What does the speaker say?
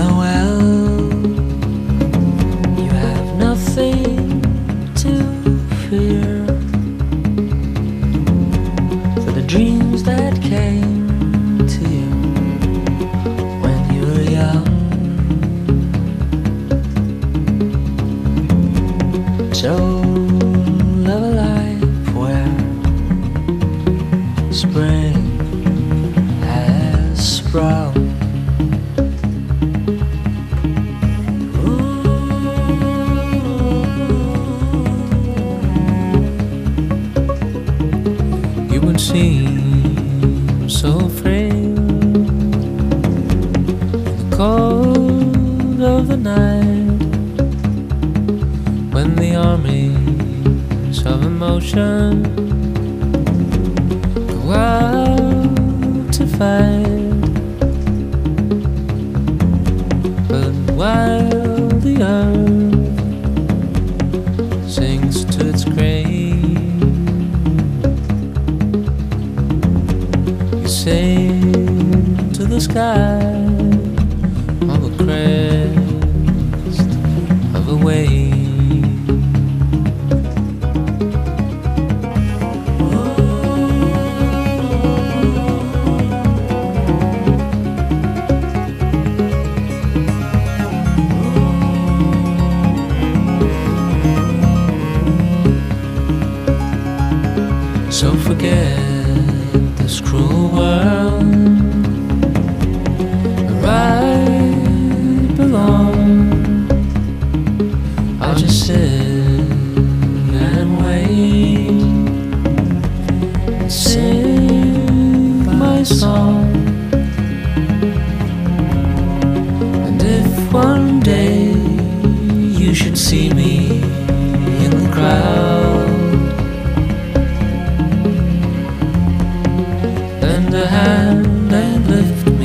Noel, you have nothing to fear, for the dreams that came to you when you were young. So live a life where spring has sprouted. Seem so frail in the cold of the night, when the armies of emotion go out to fight. But while the earth sings to its grave, to the sky on the crest of a wave. So forget this cruel world, where I belong. I'll just sit and wait and sing my song. And if one day you should see me in the crowd, and lift